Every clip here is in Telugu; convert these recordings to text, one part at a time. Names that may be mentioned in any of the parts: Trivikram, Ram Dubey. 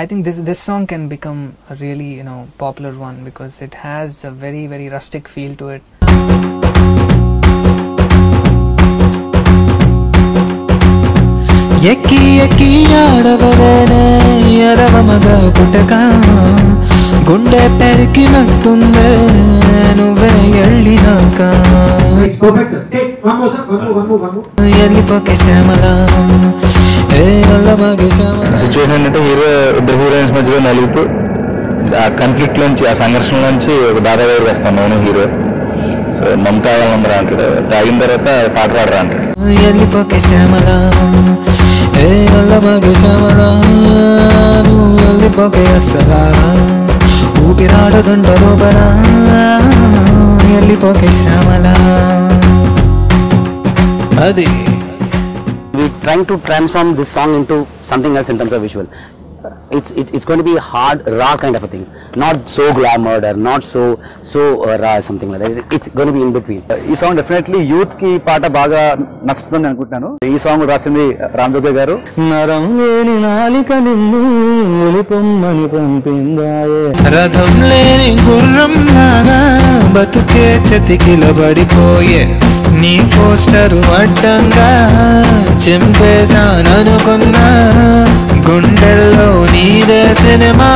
I think this song can become a really, popular one because it has a very, very rustic feel to it. It's perfect, sir. Take one more. Situation అంటే హీరో ఇద్దరు హీరోయిన్స్ మధ్యలో నలుగుతూ ఆ కాన్ఫ్లిక్ట్ నుంచి ఆ సంఘర్షణ నుంచి ఒక దాదాగా వేస్తాను నేను హీరో. సో మమతా వాళ్ళందరూ అంటాడు, తాగిన తర్వాత పాట పాడరా అంటాడు. అది we're trying to transform this song into something else in terms of visual. It's going to be a hard, raw kind of a thing. Not so glamoured or not so raw or something like that. It's going to be in between. This song definitely youth ki paata baga nachthundi anukuntunanu. Ee song rasindi Ram Dubey garu. Naramleni nalika ninnu olipommani pampindaye. Rathamleni gurram naga batuke chetikilabadipoye. నీ పోస్టర్ అడ్డంగా చెంపేశాననుకున్నా గుండెల్లో నీదే సినిమా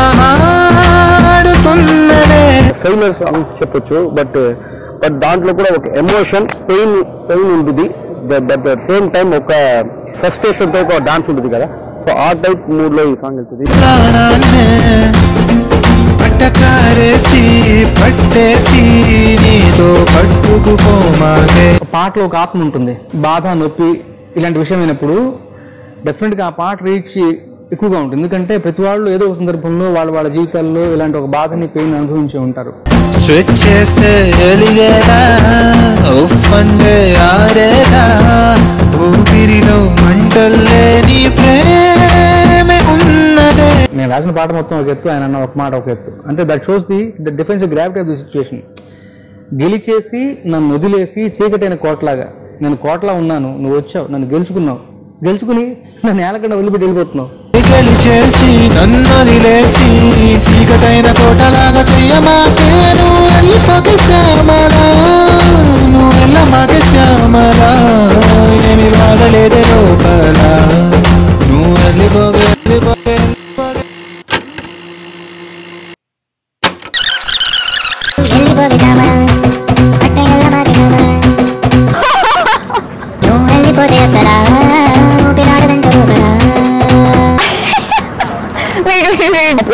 ఆడుతున్నదే ఫెయిలర్ సాంగ్ చెప్పొచ్చు. బట్ దాంట్లో కూడా ఒక ఎమోషన్ పెయిన్ ఉంటుంది. బట్ అట్ సేమ్ టైం ఒక ఫ్రస్ట్రేషన్తో ఒక డాన్స్ ఉంటుంది కదా. సో ఆ టైప్ మూడ్లో ఈ సాంగ్ వెళ్తుంది. పాటలో ఒక ఆత్మ ఉంటుంది. బాధ, నొప్పి ఇలాంటి విషయం అయినప్పుడు డెఫినెట్గా ఆ పాట రీచ్ ఎక్కువగా ఉంటుంది. ఎందుకంటే ప్రతి వాళ్ళు ఏదో ఒక సందర్భంలో వాళ్ళ జీవితాల్లో ఇలాంటి ఒక బాధని, పెయిన్ అనుభవించి ఉంటారు. నేను రాసిన పాట మొత్తం ఒక ఎత్తు, ఆయన అన్న ఒక మాట ఒక ఎత్తు. అంటే that shows the difference gravity of the situation. గెలిచేసి నన్ను వదిలేసి చీకటైన కోటలాగా, నేను కోటలా ఉన్నాను, నువ్వు వచ్చావు, నన్ను గెలుచుకున్నావు, గెలుచుకుని నన్ను ఏలకుండా వదిలిపెట్టి వెళ్ళిపోతున్నావు.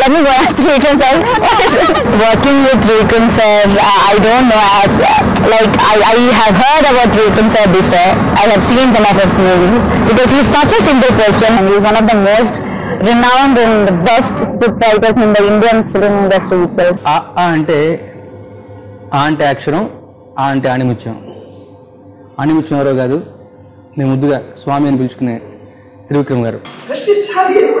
Let me go after Trivikram sir. Working with Trivikram sir, I don't know. I have heard about Trivikram sir before. I have seen some of his movies because he's such a simple person. He is one of the most renowned and the best scriptwriters in the Indian film industry itself. ఆ అంటే అక్షరం, ఆ అంటే అణిముత్యం. అణిముత్యం ఎవరో కాదు, మేము ముద్దుగా స్వామి అని పిలుచుకునే Trivikram గారు. ప్రతిసారి